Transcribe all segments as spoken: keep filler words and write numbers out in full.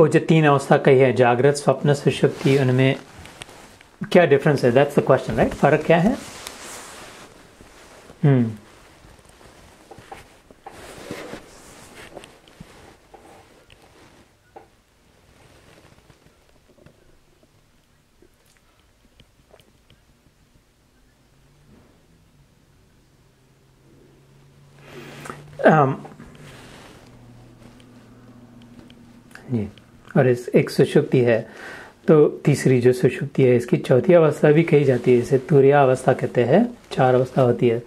वो जो तीन अवस्था कही है, जागृत, स्वप्न, सुषुप्ति, उनमें क्या डिफरेंस है? That's the question, right? फर्क क्या है? हम्म um, जी, और इस एक सुषुप्ति है, तो तीसरी जो सुषुप्ति है इसकी चौथी अवस्था भी कही जाती है, इसे तुरीया अवस्था कहते हैं। चार अवस्था होती है,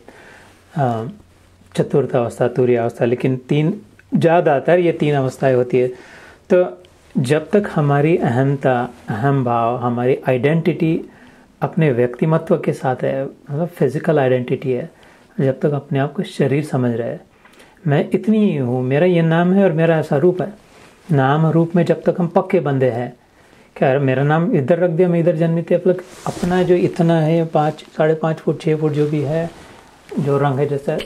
चतुर्थ अवस्था तुरीया अवस्था, लेकिन तीन ज़्यादातर ये तीन अवस्थाएं होती है। तो जब तक हमारी अहमता, अहम भाव, हमारी आइडेंटिटी अपने व्यक्तिमत्व के साथ है, मतलब फिजिकल आइडेंटिटी है, जब तक अपने आप को शरीर समझ रहा है, मैं इतनी हूँ, मेरा ये नाम है और मेरा ऐसा रूप है, नाम रूप में जब तक हम पक्के बंधे हैं, क्या मेरा नाम इधर रख दिया, मैं इधर जन्मित, मतलब अपना जो इतना है, पाँच साढ़े पाँच फुट छः फुट जो भी है, जो रंग है जैसा,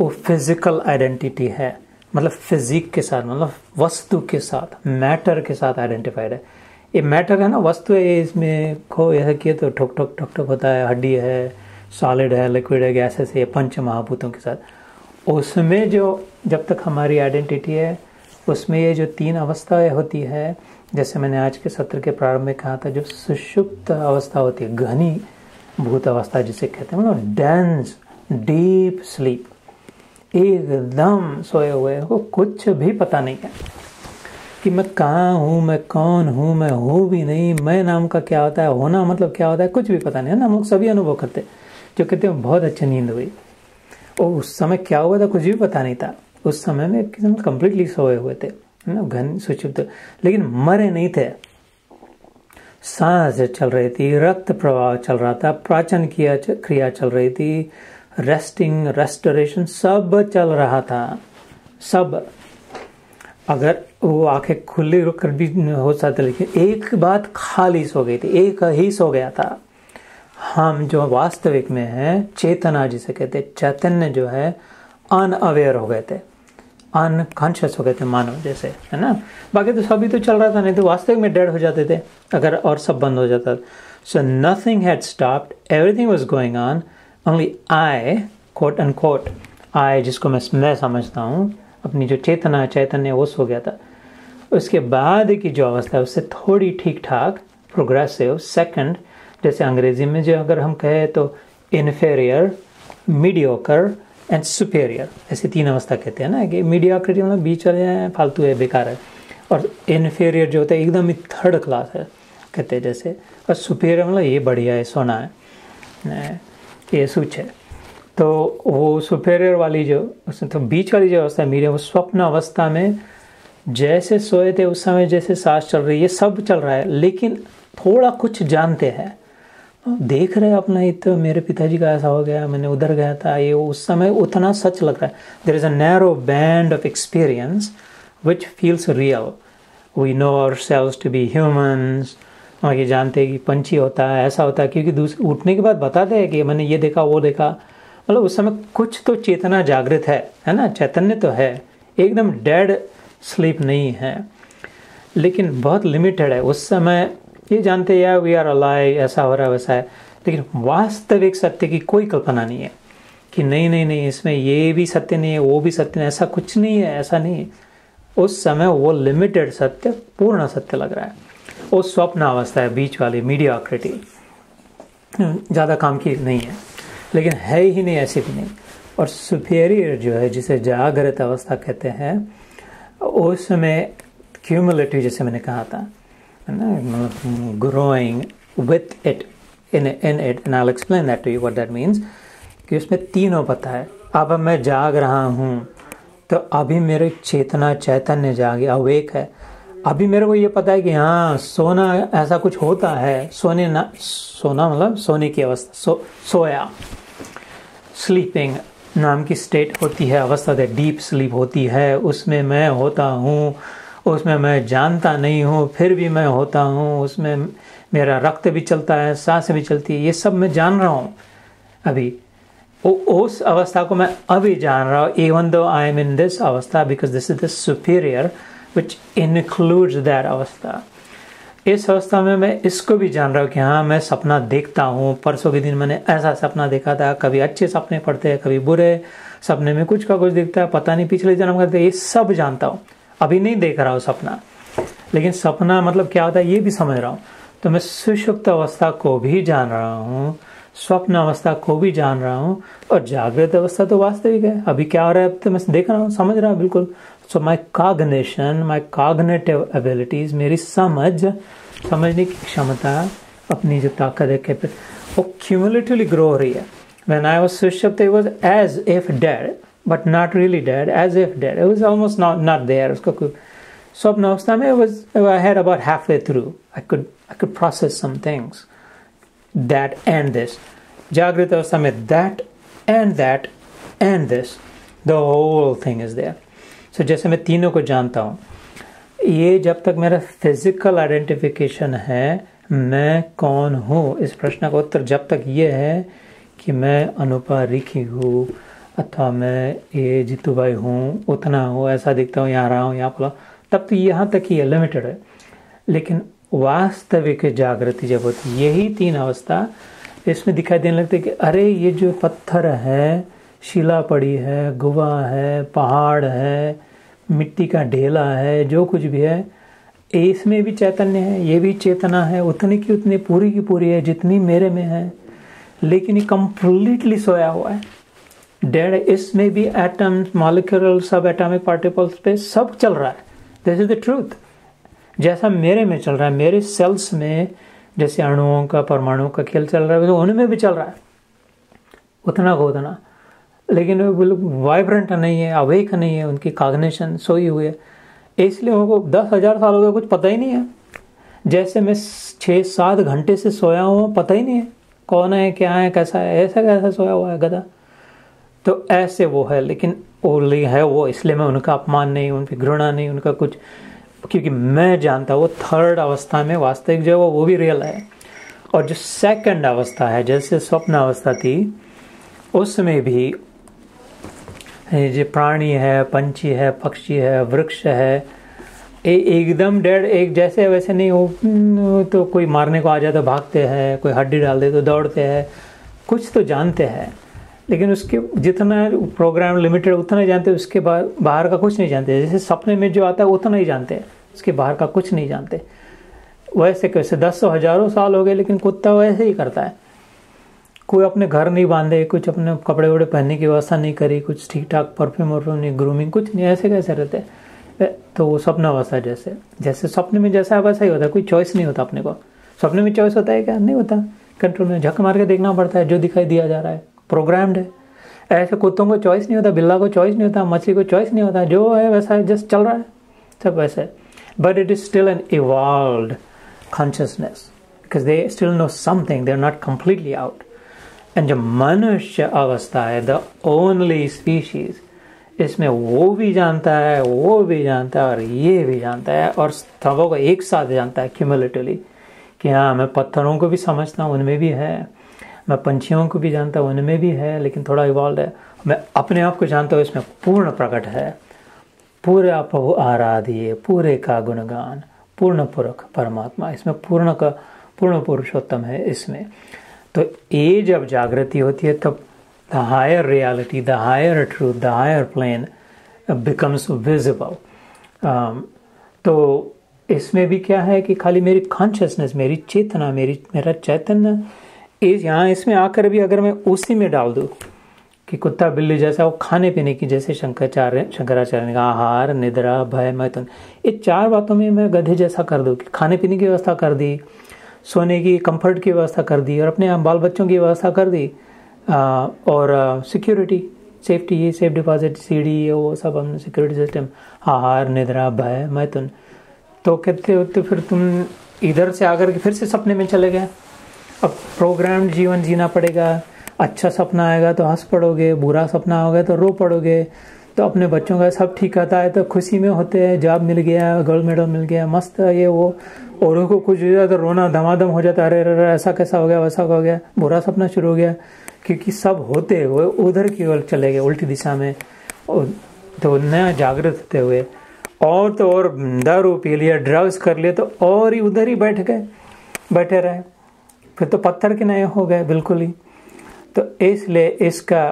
वो फिजिकल आइडेंटिटी है, मतलब फिजिक के साथ, मतलब वस्तु के साथ, मैटर के साथ आइडेंटिफाइड है। ये मैटर है ना, वस्तु है, इसमें खो यह किए तो ठोक ठोक ठोक ठोक होता है, हड्डी है, सॉलिड है, लिक्विड है, गैसेस है, पंच महाभूतों के साथ। उसमें जो जब तक हमारी आइडेंटिटी है, उसमें ये जो तीन अवस्थाएं होती है, जैसे मैंने आज के सत्र के प्रारंभ में कहा था, जो सुषुप्त अवस्था होती है, घनी भूत अवस्था जिसे कहते हैं, मतलब डेंस डीप स्लीप, एकदम सोए हुए हो, कुछ भी पता नहीं है कि मैं कहाँ हूँ, मैं कौन हूँ, मैं हूँ भी नहीं, मैं नाम का क्या होता है, होना मतलब क्या होता है, कुछ भी पता नहीं है ना। हम लोग सभी अनुभव करते जो कहते हैं बहुत अच्छी नींद हुई, और उस समय क्या हुआ था कुछ भी पता नहीं था, उस समय में एकदम कंप्लीटली सोए हुए थे ना, घन सुषुप्त, लेकिन मरे नहीं थे, सांस चल रही थी, रक्त प्रवाह चल रहा था, पाचन किया क्रिया चल रही थी, रेस्टिंग रेस्टोरेशन सब चल रहा था, सब। अगर वो आंखें खुली रुक कर भी हो सकता, लेकिन एक बात खाली सो गई थी, एक ही सो गया था। हम जो वास्तविक में है, चेतना जिसे कहते हैं, चैतन्य जो है, अनअवेयर हो गए थे, अनकॉन्शियस हो गए थे, मानो जैसे, है ना। बाकी तो सभी तो चल रहा था, नहीं तो वास्तविक में डेड हो जाते थे अगर, और सब बंद हो जाता। So nothing had stopped, everything was going on, only I, quote and quote I, जिसको मैं मैं समझता हूँ अपनी जो चेतना, चैतन्य, वो सो गया था। उसके बाद की जो अवस्था है उससे थोड़ी ठीक ठाक प्रोग्रेसिव सेकंड, जैसे अंग्रेजी में जो अगर हम कहें तो इन्फेरियर, मीडियोकर एंड सुपेरियर, ऐसे तीन अवस्था कहते हैं ना, कि मीडियोक्रिटी मतलब बीच वाले हैं, फालतू है, बेकार है, और इन्फेरियर जो होता है एकदम ही थर्ड क्लास है कहते हैं जैसे, और सुपेरियर मतलब ये बढ़िया है, सोना है, ये सूच है। तो वो सुपेरियर वाली जो, उसमें तो बीच वाली जो अवस्था मीडिया, वो स्वप्न अवस्था में जैसे सोए थे उस समय, जैसे सांस चल रही है, सब चल रहा है, लेकिन थोड़ा कुछ जानते हैं, देख रहे हैं अपना, ये तो मेरे पिताजी का ऐसा हो गया, मैंने उधर गया था, ये उस समय उतना सच लग रहा है। There is a narrow band of experience which feels real, we know ourselves to be humans, और ये जानते हैं कि पंछी होता है, ऐसा होता है, क्योंकि दूसरे उठने के बाद बताते हैं कि मैंने ये देखा, वो देखा, मतलब उस समय कुछ तो चेतना जागृत है, है ना, चैतन्य तो है, एकदम डेड स्लीप नहीं है, लेकिन बहुत लिमिटेड है। उस समय ये जानते यार वी आर अलाइव, ऐसा हो रहा है, वैसा है, लेकिन वास्तविक सत्य की कोई कल्पना नहीं है कि नहीं नहीं नहीं इसमें ये भी सत्य नहीं है, वो भी सत्य नहीं, ऐसा कुछ नहीं है, ऐसा नहीं है। उस समय वो लिमिटेड सत्य पूर्ण सत्य लग रहा है। वो स्वप्न अवस्था है, बीच वाली मीडियोक्रिटी, ज़्यादा काम की नहीं है, लेकिन है ही नहीं, ऐसी भी नहीं। और सुपेरियर जो है, जिसे जागृत अवस्था कहते हैं, उस समय क्यूमुलेटिव, जैसे मैंने कहा था, मतलब growing with it, in in it, and I will explain that to you what that means, कि उसमें तीनों पता है। अब मैं जाग रहा हूँ तो अभी मेरे चेतना चैतन्य जागे, अवेक है, अभी मेरे को ये पता है कि हाँ सोना ऐसा कुछ होता है, सोने ना, सोना मतलब सोने की अवस्था, सो सोया स्लीपिंग नाम की स्टेट होती है, अवस्था होती है, डीप स्लीप होती है, उसमें मैं होता हूँ, उसमें मैं जानता नहीं हूँ फिर भी मैं होता हूँ, उसमें मेरा रक्त भी चलता है, सांस भी चलती है, ये सब मैं जान रहा हूँ अभी, उ, उस अवस्था को मैं अभी जान रहा हूँ, even though I am in this अवस्था, because this is the superior which includes that अवस्था। इस अवस्था में मैं इसको भी जान रहा हूँ कि हाँ मैं सपना देखता हूँ, परसों के दिन मैंने ऐसा सपना देखा था, कभी अच्छे सपने पड़ते हैं कभी बुरे, सपने में कुछ का कुछ दिखता है, पता नहीं पिछले जन्म का, ये सब जानता हूँ, अभी नहीं देख रहा हूँ सपना, लेकिन सपना मतलब क्या होता है ये भी समझ रहा हूँ। तो मैं सुषुप्त अवस्था को भी जान रहा हूँ, स्वप्न अवस्था को भी जान रहा हूँ, और जागृत अवस्था तो वास्तविक है, अभी क्या हो रहा है अब तो मैं देख रहा हूँ, समझ रहा हूँ बिल्कुल। So my cognition, my cognitive abilities, मेरी समझ समझने की क्षमता, अपनी जो ताकत है कैपेट, वो क्यूमुलेटिवली ग्रो हो रही है। व्हेन आई वाज सुषुप्त it was as if dead but not really dead, as if dead, it was almost not not there. उसका स्वप्न अवस्था में I had about half way through, I could I could process some things that and this, जागृत अवस्था में that and that and this, the whole thing is there। So जैसे मैं तीनों को जानता हूँ, ये जब तक मेरा physical identification है, मैं कौन हूँ, इस प्रश्न का उत्तर जब तक ये है कि मैं अनुपा रिखी हूँ अथवा मैं ये जीतू भाई हूँ, उतना हूँ, ऐसा दिखता हूँ, यहाँ रहा हूँ, यहाँ खुला, तब तो यहाँ तक ही लिमिटेड है। लेकिन वास्तविक जागृति जब होती, यही तीन अवस्था इसमें दिखाई देने लगती है कि अरे ये जो पत्थर है, शिला पड़ी है, गुवा है, पहाड़ है, मिट्टी का ढेला है, जो कुछ भी है, इसमें भी चैतन्य है, ये भी चेतना है, उतनी की उतनी पूरी की पूरी है जितनी मेरे में है, लेकिन ये कंप्लीटली सोया हुआ है, डेड। इसमें भी atoms, molecule, subatomic particles पे सब चल रहा है। This is the truth. जैसा मेरे में चल रहा है, मेरे सेल्स में जैसे अणुओं का, परमाणुओं का खेल चल रहा है, तो उनमें भी चल रहा है उतना को उतना, लेकिन वो लोग वाइब्रेंट नहीं है, अवेक नहीं है, उनकी कॉग्निशन सोई हुई है, इसलिए उनको दस हज़ार साल हो गया कुछ पता ही नहीं है। जैसे मैं छः सात घंटे से सोया हुआ, पता ही नहीं है कौन है, क्या है, कैसा है, ऐसा कैसा सोया हुआ है गधा। तो ऐसे वो है, लेकिन वो है वो, इसलिए मैं उनका अपमान नहीं, उन पर घृणा नहीं, उनका कुछ, क्योंकि मैं जानता हूँ वो थर्ड अवस्था में वास्तविक जो है वो भी रियल है। और जो सेकंड अवस्था है, जैसे स्वप्न अवस्था थी, उसमें भी जो प्राणी है, पंछी है, पक्षी है, वृक्ष है, ए, एकदम डेड एक जैसे वैसे नहीं हो, तो कोई मारने को आ जाए तो भागते हैं, कोई हड्डी डाल दे तो दौड़ते हैं, कुछ तो जानते हैं, लेकिन उसके जितना प्रोग्राम लिमिटेड उतना जानते हैं, उसके बाहर बाहर का कुछ नहीं जानते। जैसे सपने में जो आता है उतना ही जानते हैं, उसके बाहर का कुछ नहीं जानते। वैसे कैसे दस सौ हज़ारों साल हो गए, लेकिन कुत्ता वैसे ही करता है, कोई अपने घर नहीं बांधे, कुछ अपने कपड़े वपड़े पहनने की व्यवस्था नहीं करी, कुछ ठीक ठाक परफ्यूम वर्फ्यूम नहीं, ग्रूमिंग कुछ नहीं, ऐसे कैसे रहते। तो वो सपना अवस्था, जैसे जैसे सपने में जैसा है वैसा ही होता है, कोई चॉइस नहीं होता अपने को। सपने में चॉइस होता है क्या? नहीं होता, कंट्रोल में झक मार के देखना पड़ता है जो दिखाई दिया जा रहा है, प्रोग्राम्ड है। ऐसे कुत्तों को चॉइस नहीं होता, बिल्ला को चॉइस नहीं होता, मछली को चॉइस नहीं होता, जो है वैसा है, जस्ट चल रहा है, सब वैसा है। But it is still an evolved consciousness, because they still know something, they are not completely out. And जो मनुष्य अवस्था है, द ओनली स्पीशीज, इसमें वो भी जानता है, वो भी जानता है, और ये भी जानता है, और सबों को एक साथ जानता है क्यूमुलेटिवली, कि हाँ मैं पत्थरों को भी समझता हूँ, उनमें भी है, मैं पंछियों को भी जानता हूँ, उनमें भी है, लेकिन थोड़ा इवॉल्व है, मैं अपने आप को जानता हूँ, इसमें पूर्ण प्रकट है, पूरा प्रभु आराध्य, पूरे का गुणगान, पूर्ण पुरुष परमात्मा, इसमें पूर्ण का पूर्ण पुरुषोत्तम है इसमें। तो ये जब जागृति होती है, तब the higher reality, the higher truth, the higher plane becomes visible. तो इसमें भी क्या है कि खाली मेरी कॉन्शियसनेस, मेरी चेतना, मेरी मेरा चैतन्य इस यहाँ इसमें आकर भी अगर मैं उसी में डाल दूँ कि कुत्ता बिल्ली जैसा, वो खाने पीने की, जैसे शंकराचार्य शंकराचार्य ने कहा आहार, निद्रा, भय, मैथुन, ये चार बातों में मैं गधे जैसा कर दूँ कि खाने पीने की व्यवस्था कर दी, सोने की कंफर्ट की व्यवस्था कर दी, और अपने बाल बच्चों की व्यवस्था कर दी, और सिक्योरिटी, सेफ्टी, ये सेफ डिपॉजिट, सीढ़ी, ये वो सब, अपने सिक्योरिटी सिस्टम, आहार, निद्रा, भय, मैथुन। तो कहते हो तो फिर तुम इधर से आकर के फिर से सपने में चले गए। अब प्रोग्राम्ड जीवन जीना पड़ेगा, अच्छा सपना आएगा तो हंस पड़ोगे, बुरा सपना होगा तो रो पड़ोगे। तो अपने बच्चों का सब ठीक आता है तो खुशी में होते हैं, जॉब मिल गया, गोल्ड मेडल मिल गया, मस्त ये वो, और उनको कुछ हो जाए तो रोना धमाधम हो जाता, अरे अरे ऐसा कैसा हो गया, वैसा हो गया, बुरा सपना शुरू हो गया, क्योंकि सब होते हुए उधर की ओर चले गए, उल्टी दिशा में, तो नया जागृत होते हुए। और तो और दारू पी लिया, ड्रग्स कर लिए, तो और ही उधर ही बैठ गए, बैठे रहे, फिर तो पत्थर के नए हो गए बिल्कुल ही। तो इसलिए इसका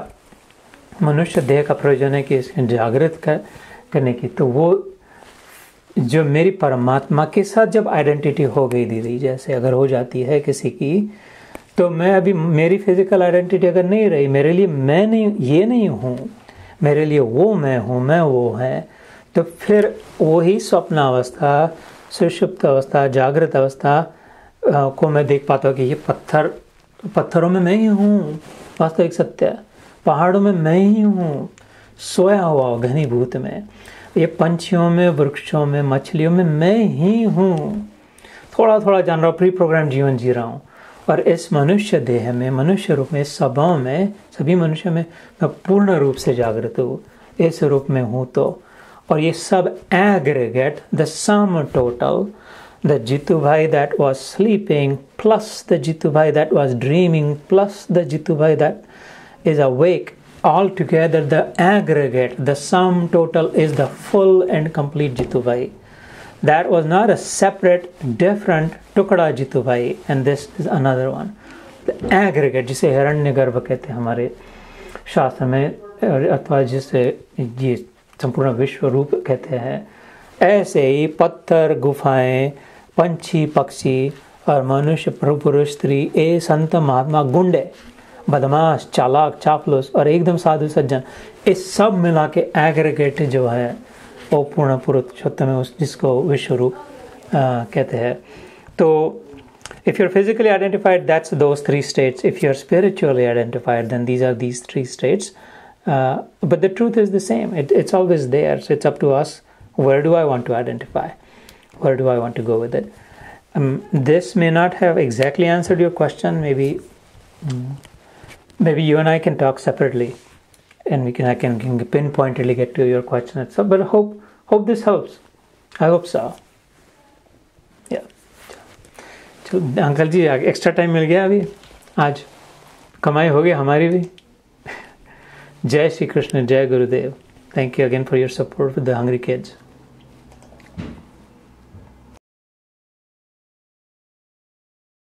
मनुष्य देह का प्रयोजन है कि इसके जागृत कर, करने की। तो वो जो मेरी परमात्मा के साथ जब आइडेंटिटी हो गई दीदी, जैसे अगर हो जाती है किसी की, तो मैं अभी मेरी फिजिकल आइडेंटिटी अगर नहीं रही, मेरे लिए मैं नहीं, ये नहीं हूँ, मेरे लिए वो मैं हूँ, मैं वो है, तो फिर वही स्वप्न अवस्था, सुषुप्त अवस्था, जागृत अवस्था आ, को मैं देख पाता हूँ कि ये पत्थर, पत्थरों में मैं ही हूँ, वास्तविक सत्य, पहाड़ों में मैं ही हूँ, सोया हुआ घनीभूत में, ये पंछियों में, वृक्षों में, मछलियों में मैं ही हूँ। थोड़ा थोड़ा जान रहा हूँ, प्री प्रोग्राम जीवन जी रहा हूँ, और इस मनुष्य देह में, मनुष्य रूप में, सभाओं में, सभी मनुष्य में मैं पूर्ण रूप से जागृत हूँ, इस रूप में हूँ। तो और ये सब aggregate, the sum total, the Jitu भाई that was sleeping plus the Jitu भाई that was dreaming plus the Jitu भाई that is awake, all together the aggregate, the sum total is the full and complete Jitu Bhai. That was not a separate different tukda Jitu Bhai, and this is another one, the aggregate, जिसे हिरण्यगर्भ कहते हैं हमारे शास्त्र में, अथवा जिसे ये संपूर्ण विश्व रूप कहते हैं। ऐसे ही पत्थर, गुफाएं, पंछी, पक्षी और मनुष्य, पुरुष, स्त्री, ए संत, महात्मा, गुंडे, बदमाश, चालाक, चापलूस और एकदम साधु सज्जन, इस सब मिला के एग्रीगेट जो है वो पूर्ण पुरुषोत्तम है, उस जिसको विश्व रूप कहते हैं। तो if you are physically identified, that's those three states, if you are spiritually identified, then these are these three states, but the truth is the same, it it's always there, so it's up to us, where do I want to identify, where do I want to go with it. This may not have exactly answered your question, may be Maybe you and I can talk separately, and we can I can, can pinpointedly get to your question and stuff. But hope hope this helps. I hope so. Yeah. So, Uncle Ji, extra time मिल गया अभी, आज कमाई हो गई हमारी भी। जय श्री कृष्ण, जय गुरुदेव. Thank you again for your support with the Hungry Kids.